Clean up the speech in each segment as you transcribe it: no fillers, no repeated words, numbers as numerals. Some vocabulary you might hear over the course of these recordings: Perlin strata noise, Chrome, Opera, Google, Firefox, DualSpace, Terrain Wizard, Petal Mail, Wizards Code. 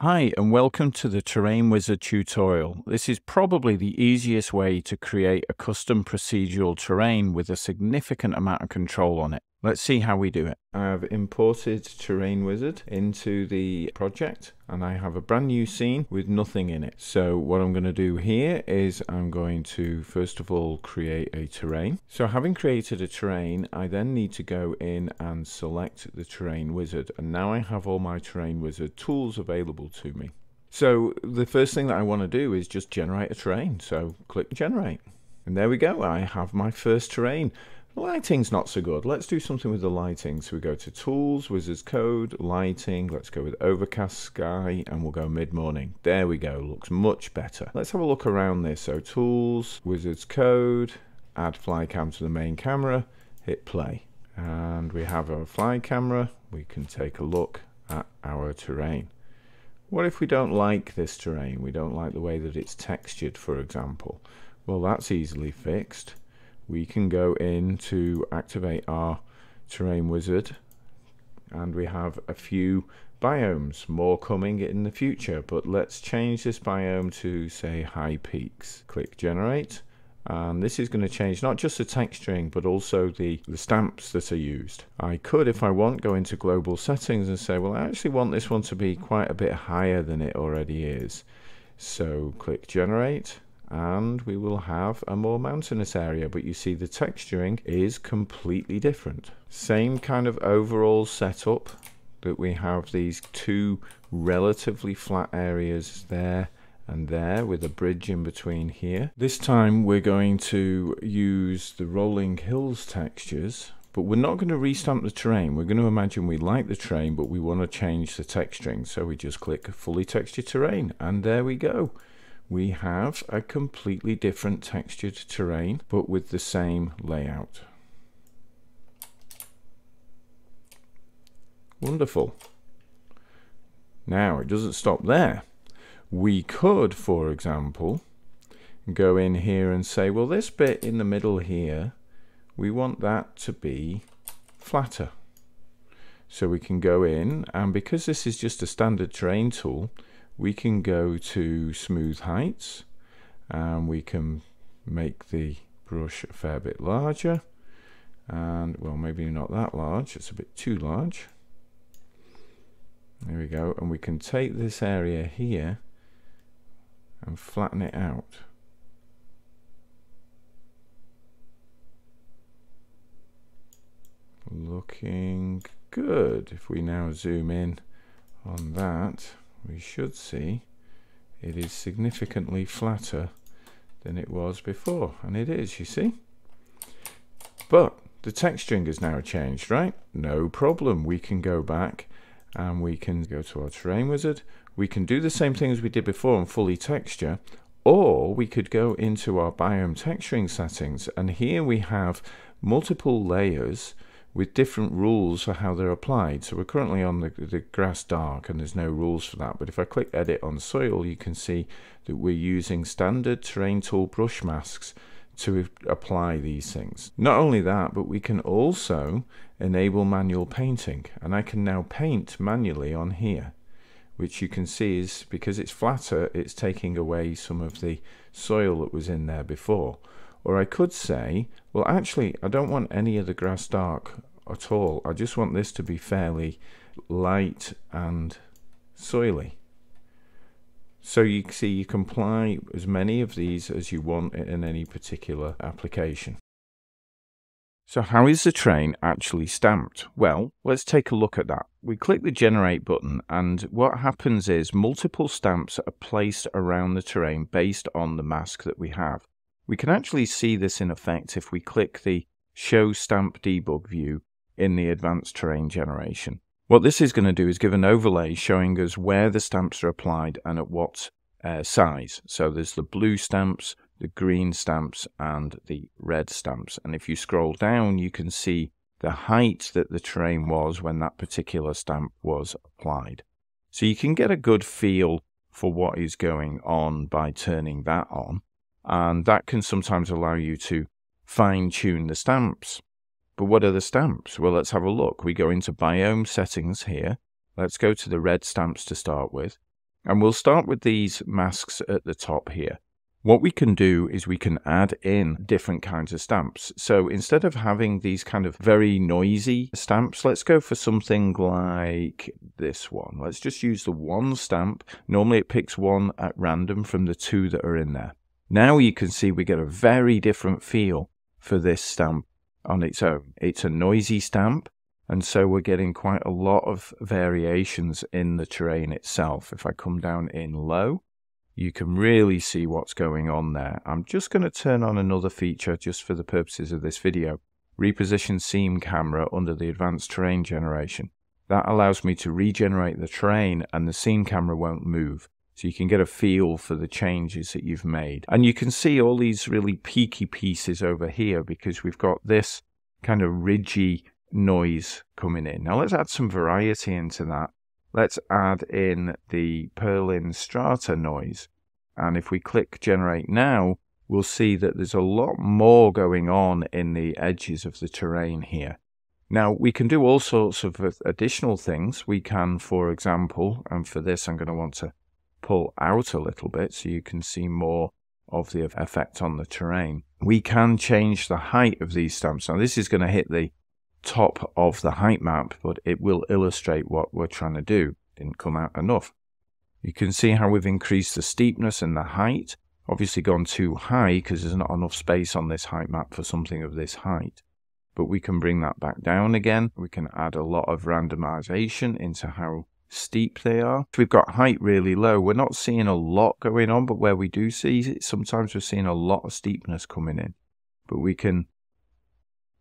Hi and welcome to the Terrain Wizard tutorial. This is probably the easiest way to create a custom procedural terrain with a significant amount of control on it. Let's see how we do it. I've imported Terrain Wizard into the project and I have a brand new scene with nothing in it. So what I'm going to do here is I'm going to first of all create a terrain. So having created a terrain, I then need to go in and select the Terrain Wizard, and now I have all my Terrain Wizard tools available to me. So the first thing that I want to do is just generate a terrain. So click generate and there we go. I have my first terrain. Lighting's not so good. Let's do something with the lighting. So we go to Tools, Wizards Code, Lighting. Let's go with Overcast Sky and we'll go mid-morning. There we go. Looks much better. Let's have a look around this. So Tools, Wizards Code, add fly cam to the main camera, hit play. And we have our fly camera. We can take a look at our terrain. What if we don't like this terrain? We don't like the way that it's textured, for example. Well, that's easily fixed. We can go in to activate our Terrain Wizard and we have a few biomes, more coming in the future, but let's change this biome to say high peaks. Click generate and this is going to change not just the texturing but also the stamps that are used. I could, if I want, go into global settings and say, well, I actually want this one to be quite a bit higher than it already is. So click generate and we will have a more mountainous area, but you see the texturing is completely different. Same kind of overall setup, that we have these two relatively flat areas there and there with a bridge in between here. This time we're going to use the rolling hills textures, but we're not going to restamp the terrain. We're going to imagine we like the terrain but we want to change the texturing, so we just click fully textured terrain and there we go. We have a completely different textured terrain, but with the same layout. Wonderful. Now, it doesn't stop there. We could, for example, go in here and say, well, this bit in the middle here, we want that to be flatter. So we can go in, and because this is just a standard terrain tool, we can go to smooth heights and we can make the brush a fair bit larger, and well, maybe not that large, it's a bit too large. There we go. And we can take this area here and flatten it out. Looking good. If we now zoom in on that, we should see it is significantly flatter than it was before, and it is, you see. But the texturing has now changed, right? No problem. We can go back and we can go to our Terrain Wizard. We can do the same thing as we did before and fully texture, or we could go into our biome texturing settings, and here we have multiple layers with different rules for how they're applied. So we're currently on the grass dark and there's no rules for that, but if I click edit on soil, you can see that we're using standard terrain tool brush masks to apply these things. Not only that, but we can also enable manual painting, and I can now paint manually on here, which you can see is, because it's flatter, it's taking away some of the soil that was in there before. Or I could say, well, actually, I don't want any of the grass dark at all. I just want this to be fairly light and soily. So you can see you can apply as many of these as you want in any particular application. So how is the terrain actually stamped? Well, let's take a look at that. We click the generate button and what happens is multiple stamps are placed around the terrain based on the mask that we have. We can actually see this in effect if we click the Show Stamp Debug view in the Advanced Terrain Generation. What this is going to do is give an overlay showing us where the stamps are applied and at what size. So there's the blue stamps, the green stamps, and the red stamps. And if you scroll down, you can see the height that the terrain was when that particular stamp was applied. So you can get a good feel for what is going on by turning that on. And that can sometimes allow you to fine-tune the stamps. But what are the stamps? Well, let's have a look. We go into biome settings here. Let's go to the red stamps to start with. And we'll start with these masks at the top here. What we can do is we can add in different kinds of stamps. So instead of having these kind of very noisy stamps, let's go for something like this one. Let's just use the one stamp. Normally it picks one at random from the two that are in there. Now you can see we get a very different feel for this stamp on its own. It's a noisy stamp, and so we're getting quite a lot of variations in the terrain itself. If I come down in low, you can really see what's going on there. I'm just going to turn on another feature just for the purposes of this video. Reposition seam camera under the advanced terrain generation. That allows me to regenerate the terrain and the seam camera won't move. So you can get a feel for the changes that you've made. And you can see all these really peaky pieces over here because we've got this kind of ridgy noise coming in. Now let's add some variety into that. Let's add in the Perlin strata noise. And if we click generate now, we'll see that there's a lot more going on in the edges of the terrain here. Now, we can do all sorts of additional things. We can, for example, and for this I'm going to want to pull out a little bit so you can see more of the effect on the terrain. We can change the height of these stamps. Now this is going to hit the top of the height map, but it will illustrate what we're trying to do. Didn't come out enough. You can see how we've increased the steepness and the height. Obviously gone too high because there's not enough space on this height map for something of this height. But we can bring that back down again. We can add a lot of randomization into how steep they are. We've got height really low. We're not seeing a lot going on, but where we do see it, sometimes we're seeing a lot of steepness coming in. But we can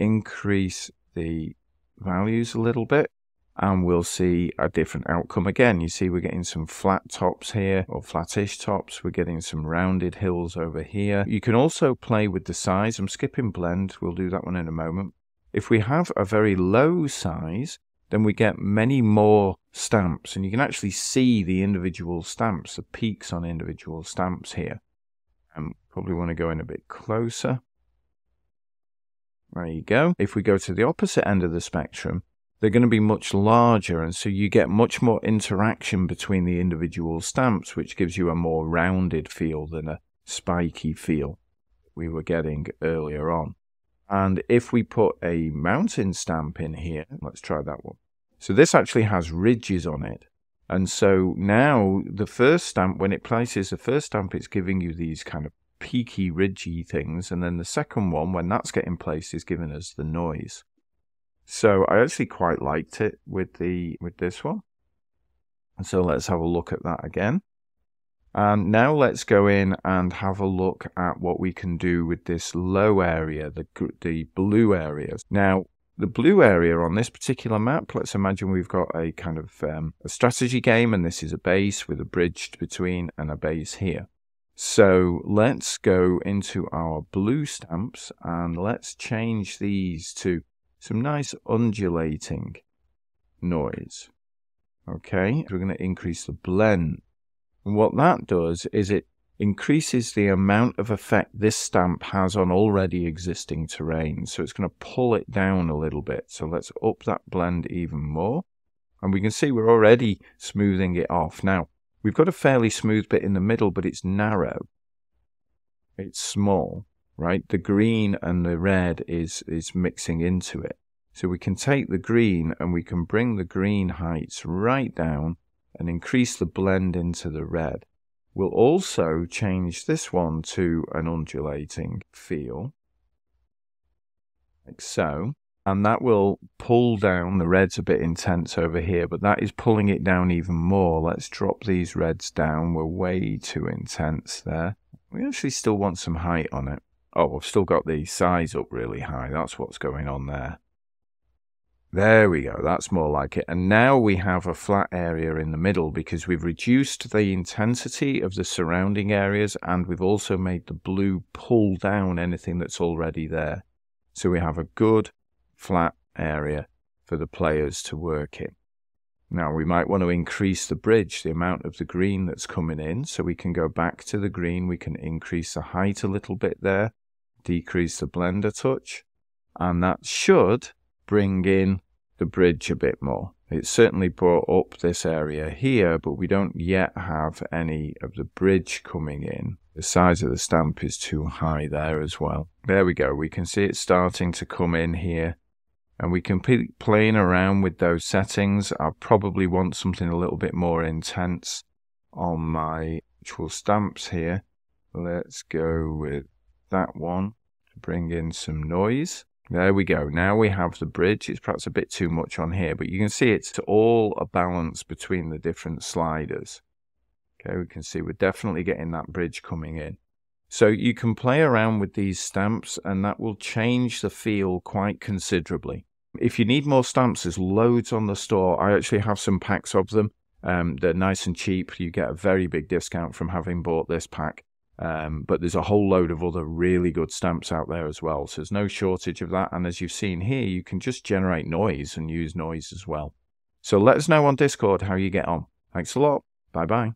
increase the values a little bit and we'll see a different outcome again. You see we're getting some flat tops here, or flattish tops. We're getting some rounded hills over here. You can also play with the size. I'm skipping blend. We'll do that one in a moment. If we have a very low size, then we get many more stamps, and you can actually see the individual stamps, the peaks on individual stamps here. Probably want to go in a bit closer. There you go. If we go to the opposite end of the spectrum, they're going to be much larger, and so you get much more interaction between the individual stamps, which gives you a more rounded feel than a spiky feel we were getting earlier on. And if we put a mountain stamp in here, let's try that one. So this actually has ridges on it. And so now the first stamp, when it places the first stamp, it's giving you these kind of peaky, ridgy things. And then the second one, when that's getting placed, is giving us the noise. So I actually quite liked it with this one. And so let's have a look at that again. And now let's go in and have a look at what we can do with this low area, the blue areas. Now, the blue area on this particular map, let's imagine we've got a kind of a strategy game, and this is a base with a bridge between and a base here. So let's go into our blue stamps and let's change these to some nice undulating noise. Okay, we're going to increase the blend. And what that does is it increases the amount of effect this stamp has on already existing terrain. So it's going to pull it down a little bit. So let's up that blend even more. And we can see we're already smoothing it off. Now, we've got a fairly smooth bit in the middle, but it's narrow. It's small, right? The green and the red is mixing into it. So we can take the green and we can bring the green heights right down and increase the blend into the red. We'll also change this one to an undulating feel, like so. And that will pull down, the red's a bit intense over here, but that is pulling it down even more. Let's drop these reds down. We're way too intense there. We actually still want some height on it. Oh, I've still got the size up really high. That's what's going on there. There we go, that's more like it. And now we have a flat area in the middle because we've reduced the intensity of the surrounding areas, and we've also made the blue pull down anything that's already there. So we have a good flat area for the players to work in. Now we might want to increase the bridge, the amount of the green that's coming in. So we can go back to the green, we can increase the height a little bit there, decrease the blend a touch, and that should bring in the bridge a bit more. It's certainly brought up this area here, but we don't yet have any of the bridge coming in. The size of the stamp is too high there as well. There we go. We can see it starting to come in here. And we can be playing around with those settings. I probably want something a little bit more intense on my actual stamps here. Let's go with that one to bring in some noise. There we go. Now we have the bridge. It's perhaps a bit too much on here, but you can see it's all a balance between the different sliders. Okay, we can see we're definitely getting that bridge coming in. So you can play around with these stamps, and that will change the feel quite considerably. If you need more stamps, there's loads on the store. I actually have some packs of them. They're nice and cheap. You get a very big discount from having bought this pack. But there's a whole load of other really good stamps out there as well. So there's no shortage of that. And as you've seen here, you can just generate noise and use noise as well. So let us know on Discord how you get on. Thanks a lot. Bye-bye.